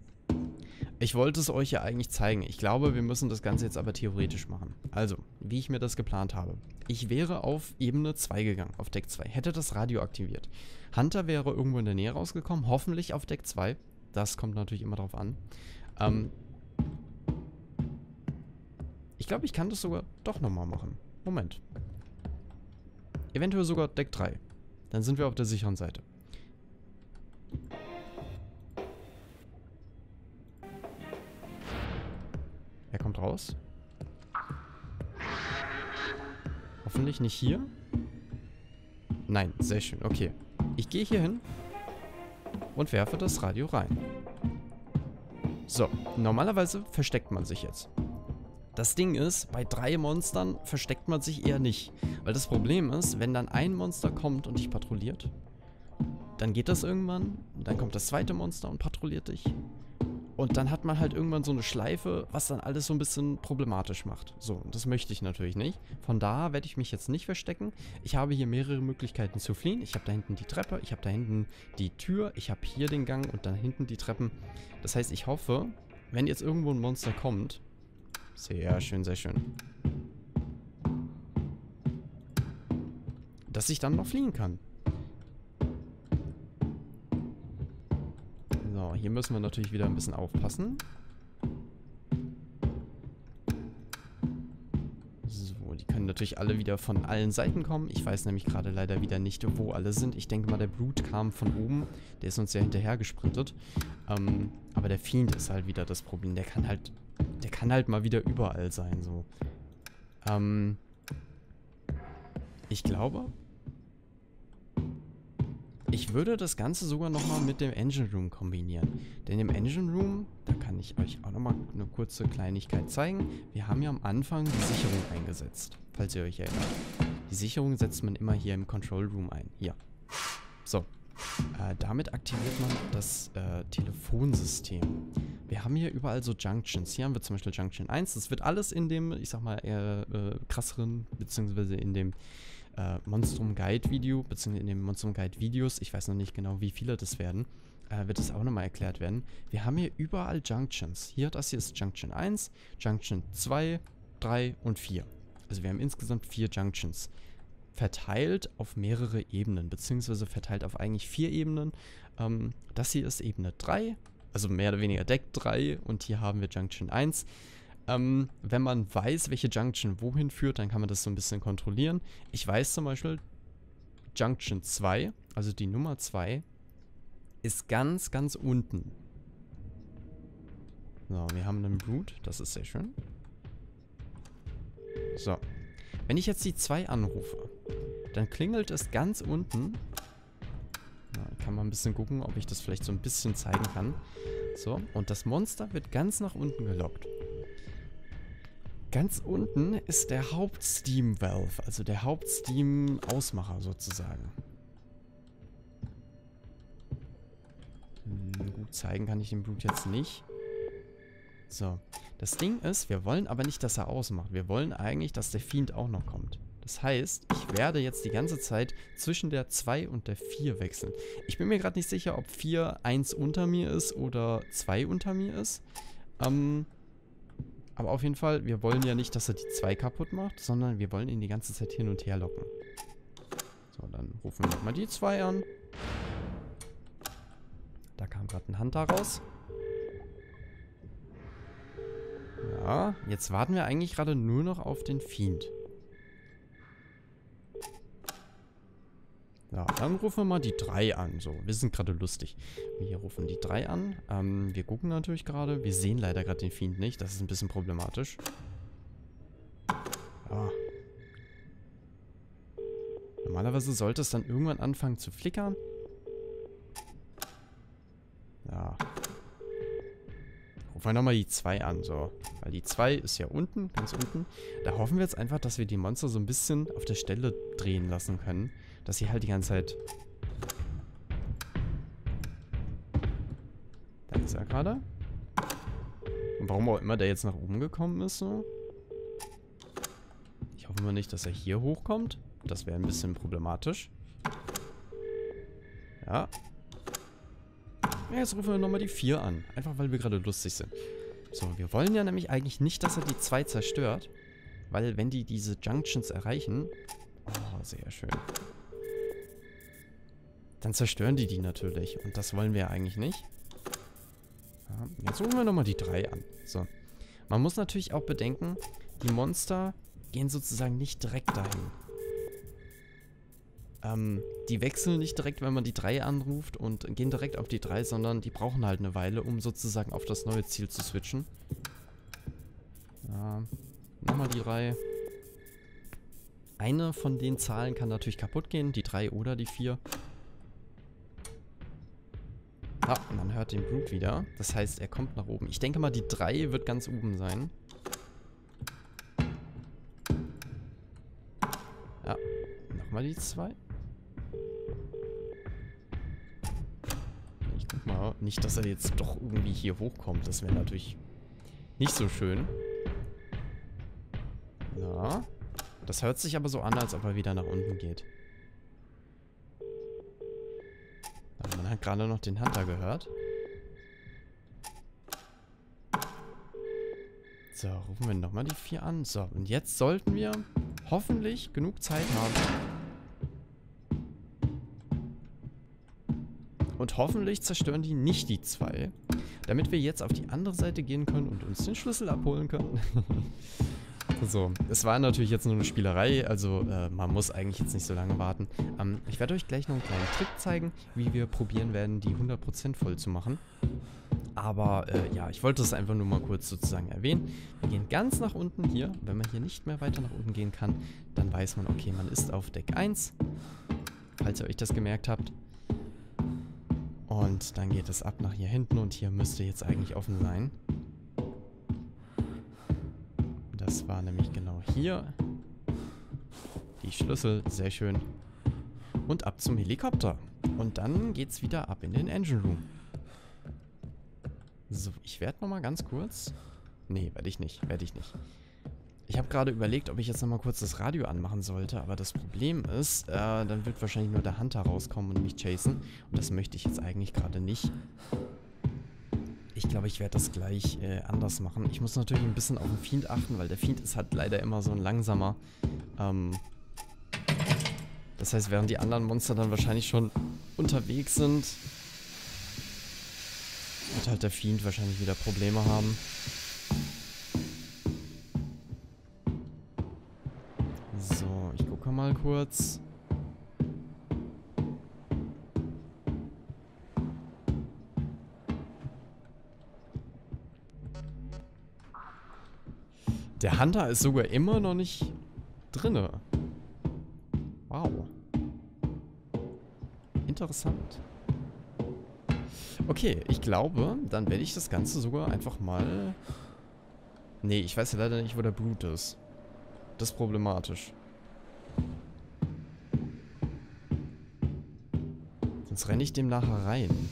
ich wollte es euch ja eigentlich zeigen. Ich glaube, wir müssen das Ganze jetzt aber theoretisch machen. Also, wie ich mir das geplant habe. Ich wäre auf Ebene zwei gegangen, auf Deck zwei. Hätte das Radio aktiviert. Hunter wäre irgendwo in der Nähe rausgekommen, hoffentlich auf Deck zwei. Das kommt natürlich immer drauf an. Ähm, ich glaube, ich kann das sogar doch nochmal machen. Moment. Eventuell sogar Deck drei. Dann sind wir auf der sicheren Seite. Er kommt raus. Hoffentlich nicht hier. Nein, sehr schön. Okay. Ich gehe hier hin und werfe das Radio rein. So, normalerweise versteckt man sich jetzt. Das Ding ist, bei drei Monstern versteckt man sich eher nicht. Weil das Problem ist, wenn dann ein Monster kommt und dich patrouilliert, dann geht das irgendwann, dann kommt das zweite Monster und patrouilliert dich. Und dann hat man halt irgendwann so eine Schleife, was dann alles so ein bisschen problematisch macht. So, und das möchte ich natürlich nicht. Von daher werde ich mich jetzt nicht verstecken. Ich habe hier mehrere Möglichkeiten zu fliehen. Ich habe da hinten die Treppe, ich habe da hinten die Tür, ich habe hier den Gang und da hinten die Treppen. Das heißt, ich hoffe, wenn jetzt irgendwo ein Monster kommt... Sehr schön, sehr schön. Dass ich dann noch fliehen kann. So, hier müssen wir natürlich wieder ein bisschen aufpassen. So, die können natürlich alle wieder von allen Seiten kommen. Ich weiß nämlich gerade leider wieder nicht, wo alle sind. Ich denke mal, der Brute kam von oben. Der ist uns ja hinterher gesprintet. Ähm, aber der Fiend ist halt wieder das Problem. Der kann halt... Der kann halt mal wieder überall sein, so. Ähm. Ich glaube... Ich würde das Ganze sogar nochmal mit dem Engine Room kombinieren. Denn im Engine Room, da kann ich euch auch nochmal eine kurze Kleinigkeit zeigen. Wir haben ja am Anfang die Sicherung eingesetzt, falls ihr euch erinnert. Die Sicherung setzt man immer hier im Control Room ein. Hier. So. Äh, damit aktiviert man das äh, Telefonsystem. Wir haben hier überall so Junctions. Hier haben wir zum Beispiel Junction eins. Das wird alles in dem, ich sag mal, eher äh, krasseren, beziehungsweise in dem äh, Monstrum Guide Video, beziehungsweise in den Monstrum Guide Videos, ich weiß noch nicht genau, wie viele das werden, äh, wird das auch nochmal erklärt werden. Wir haben hier überall Junctions. Hier, das hier ist Junction eins, Junction zwei, drei und vier. Also wir haben insgesamt vier Junctions. Verteilt auf mehrere Ebenen, beziehungsweise verteilt auf eigentlich vier Ebenen. Ähm, das hier ist Ebene drei. Also mehr oder weniger Deck drei und hier haben wir Junction eins. Ähm, wenn man weiß, welche Junction wohin führt, dann kann man das so ein bisschen kontrollieren. Ich weiß zum Beispiel, Junction zwei, also die Nummer zwei, ist ganz, ganz unten. So, wir haben einen Brute, das ist sehr schön. So, wenn ich jetzt die zwei anrufe, dann klingelt es ganz unten... Kann man ein bisschen gucken, ob ich das vielleicht so ein bisschen zeigen kann. So, und das Monster wird ganz nach unten gelockt. Ganz unten ist der Haupt-Steam-Valve, also der Haupt-Steam-Ausmacher sozusagen. Hm, gut, zeigen kann ich den Brute jetzt nicht. So, das Ding ist, wir wollen aber nicht, dass er ausmacht. Wir wollen eigentlich, dass der Fiend auch noch kommt. Das heißt, ich werde jetzt die ganze Zeit zwischen der zwei und der vier wechseln. Ich bin mir gerade nicht sicher, ob vier eins unter mir ist oder zwei unter mir ist. Ähm, aber auf jeden Fall, wir wollen ja nicht, dass er die zwei kaputt macht, sondern wir wollen ihn die ganze Zeit hin und her locken. So, dann rufen wir nochmal die zwei an. Da kam gerade ein Hunter raus. Ja, jetzt warten wir eigentlich gerade nur noch auf den Fiend. Ja, dann rufen wir mal die drei an. So, wir sind gerade lustig. Wir rufen die drei an. Ähm, wir gucken natürlich gerade. Wir sehen leider gerade den Fiend nicht. Das ist ein bisschen problematisch. Ja. Normalerweise sollte es dann irgendwann anfangen zu flickern. Ja. Rufen wir nochmal die zwei an. So, weil die zwei ist ja unten, ganz unten. Da hoffen wir jetzt einfach, dass wir die Monster so ein bisschen auf der Stelle drehen lassen können. Dass sie halt die ganze Zeit... Da ist er gerade. Und warum auch immer der jetzt nach oben gekommen ist, so. Ich hoffe mal nicht, dass er hier hochkommt. Das wäre ein bisschen problematisch. Ja. Ja, jetzt rufen wir nochmal die vier an. Einfach, weil wir gerade lustig sind. So, wir wollen ja nämlich eigentlich nicht, dass er die zwei zerstört. Weil, wenn die diese Junctions erreichen... Oh, sehr schön. Dann zerstören die die natürlich. Und das wollen wir ja eigentlich nicht. Ja, jetzt rufen wir nochmal die drei an. So. Man muss natürlich auch bedenken, die Monster gehen sozusagen nicht direkt dahin. Ähm, die wechseln nicht direkt, wenn man die drei anruft und gehen direkt auf die drei, sondern die brauchen halt eine Weile, um sozusagen auf das neue Ziel zu switchen. Ja, nochmal die drei. Eine von den Zahlen kann natürlich kaputt gehen, die drei oder die vier. Ah, man hört den Brute wieder. Das heißt, er kommt nach oben. Ich denke mal, die drei wird ganz oben sein. Ja, nochmal die zwei. Ich guck mal, nicht, dass er jetzt doch irgendwie hier hochkommt. Das wäre natürlich nicht so schön. Ja. Das hört sich aber so an, als ob er wieder nach unten geht. Man hat gerade noch den Hunter gehört. So, rufen wir nochmal die vier an. So, und jetzt sollten wir hoffentlich genug Zeit haben. Und hoffentlich zerstören die nicht die zwei. Damit wir jetzt auf die andere Seite gehen können und uns den Schlüssel abholen können. So, es war natürlich jetzt nur eine Spielerei, also äh, man muss eigentlich jetzt nicht so lange warten. Ähm, ich werde euch gleich noch einen kleinen Trick zeigen, wie wir probieren werden, die hundert Prozent voll zu machen. Aber äh, ja, ich wollte es einfach nur mal kurz sozusagen erwähnen. Wir gehen ganz nach unten hier. Wenn man hier nicht mehr weiter nach unten gehen kann, dann weiß man, okay, man ist auf Deck eins. Falls ihr euch das gemerkt habt. Und dann geht es ab nach hier hinten und hier müsste jetzt eigentlich offen sein. Das war nämlich genau hier. Die Schlüssel, sehr schön. Und ab zum Helikopter. Und dann geht's wieder ab in den Engine Room. So, ich werde nochmal ganz kurz... Nee, werde ich nicht, werde ich nicht. Ich habe gerade überlegt, ob ich jetzt nochmal kurz das Radio anmachen sollte, aber das Problem ist, äh, dann wird wahrscheinlich nur der Hunter rauskommen und mich chasen. Und das möchte ich jetzt eigentlich gerade nicht. Ich glaube, ich werde das gleich äh, anders machen. Ich muss natürlich ein bisschen auf den Fiend achten, weil der Fiend ist halt leider immer so ein langsamer. Ähm, das heißt, während die anderen Monster dann wahrscheinlich schon unterwegs sind, wird halt der Fiend wahrscheinlich wieder Probleme haben. So, ich gucke mal kurz. Der Hunter ist sogar immer noch nicht drinne. Wow. Interessant. Okay, ich glaube, dann werde ich das Ganze sogar einfach mal... Nee, ich weiß ja leider nicht, wo der Brute ist. Das ist problematisch. Sonst renne ich dem nachher rein.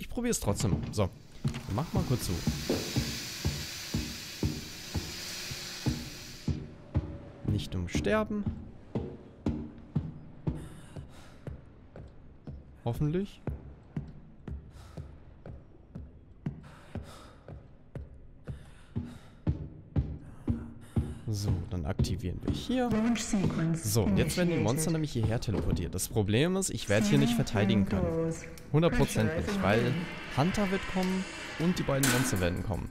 Ich probiere es trotzdem mal. So, mach mal kurz zu. Nicht um Sterben. Hoffentlich. So, dann aktivieren wir hier. So, und jetzt werden die Monster nämlich hierher teleportiert. Das Problem ist, ich werde hier nicht verteidigen können. hundert Prozent nicht, weil Hunter wird kommen und die beiden Monster werden kommen.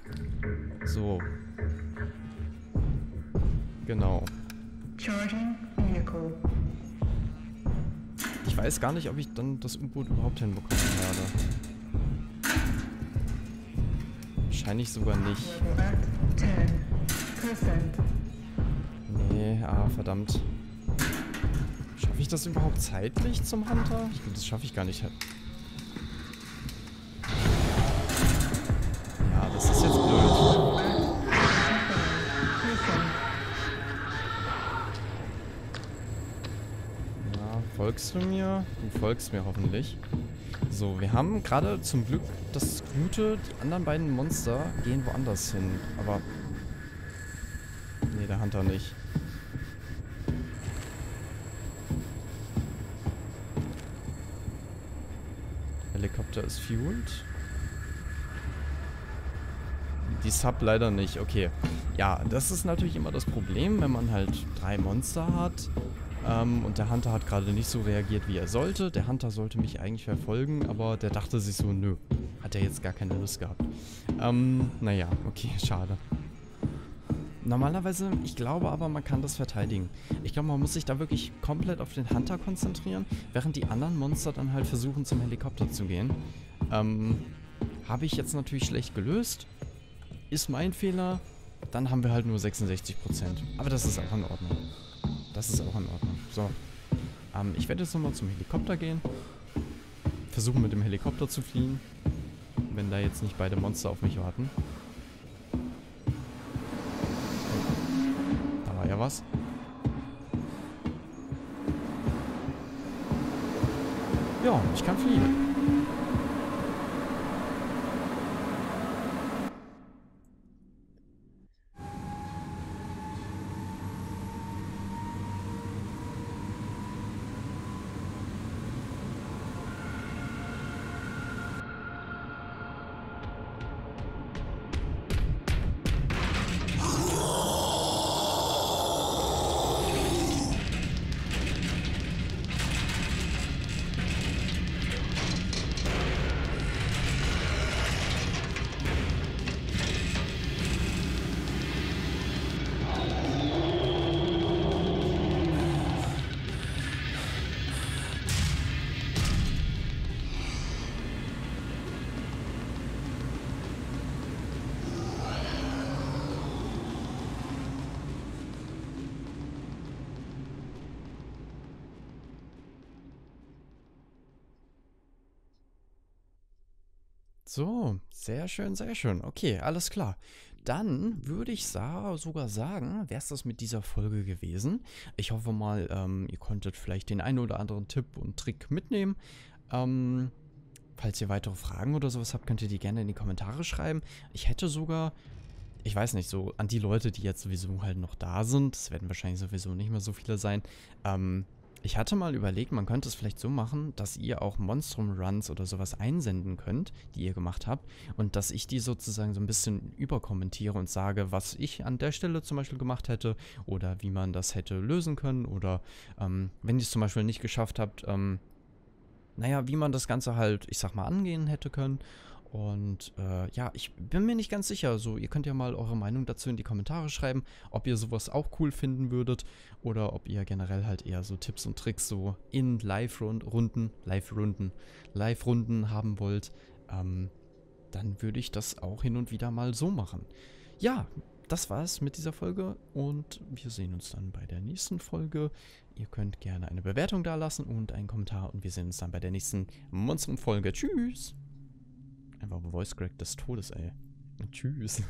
So. Genau. Ich weiß gar nicht, ob ich dann das U-Boot überhaupt hinbekommen werde. Wahrscheinlich sogar nicht. Nee, ah, verdammt. Schaffe ich das überhaupt zeitlich zum Hunter? Ich glaube, das schaffe ich gar nicht. Ja, das ist jetzt blöd. Ja, folgst du mir? Du folgst mir hoffentlich. So, wir haben gerade zum Glück das Gute, die anderen beiden Monster gehen woanders hin. Aber... der Hunter nicht. Helikopter ist fueled. Die Sub leider nicht. Okay. Ja, das ist natürlich immer das Problem, wenn man halt drei Monster hat. Ähm, und der Hunter hat gerade nicht so reagiert, wie er sollte. Der Hunter sollte mich eigentlich verfolgen, aber der dachte sich so, nö. Hat er jetzt gar keine Lust gehabt. Ähm, naja, okay, schade. Normalerweise, ich glaube aber, man kann das verteidigen. Ich glaube, man muss sich da wirklich komplett auf den Hunter konzentrieren, während die anderen Monster dann halt versuchen, zum Helikopter zu gehen. Ähm, habe ich jetzt natürlich schlecht gelöst. Ist mein Fehler. Dann haben wir halt nur sechsundsechzig Prozent. Aber das ist auch in Ordnung. Das ist auch in Ordnung. So. Ähm, ich werde jetzt nochmal zum Helikopter gehen. Versuchen, mit dem Helikopter zu fliehen. Wenn da jetzt nicht beide Monster auf mich warten. Da war ja was. Ja, ich kann fliehen. So, sehr schön, sehr schön. Okay, alles klar. Dann würde ich sa- sogar sagen, wäre es das mit dieser Folge gewesen. Ich hoffe mal, ähm, ihr konntet vielleicht den einen oder anderen Tipp und Trick mitnehmen. Ähm, falls ihr weitere Fragen oder sowas habt, könnt ihr die gerne in die Kommentare schreiben. Ich hätte sogar, ich weiß nicht, so an die Leute, die jetzt sowieso halt noch da sind, es werden wahrscheinlich sowieso nicht mehr so viele sein, ähm, ich hatte mal überlegt, man könnte es vielleicht so machen, dass ihr auch Monstrum-Runs oder sowas einsenden könnt, die ihr gemacht habt, und dass ich die sozusagen so ein bisschen überkommentiere und sage, was ich an der Stelle zum Beispiel gemacht hätte oder wie man das hätte lösen können oder ähm, wenn ihr es zum Beispiel nicht geschafft habt, ähm, naja, wie man das Ganze halt, ich sag mal, angehen hätte können. Und äh, ja, ich bin mir nicht ganz sicher, so ihr könnt ja mal eure Meinung dazu in die Kommentare schreiben, ob ihr sowas auch cool finden würdet oder ob ihr generell halt eher so Tipps und Tricks so in Live-Runden, Live-Runden, Live-Runden haben wollt, ähm, dann würde ich das auch hin und wieder mal so machen. Ja, das war's mit dieser Folge und wir sehen uns dann bei der nächsten Folge. Ihr könnt gerne eine Bewertung da lassen und einen Kommentar und wir sehen uns dann bei der nächsten Monstrum-Folge. Tschüss! Einfach Voice Crack des Todes, ey. Tschüss.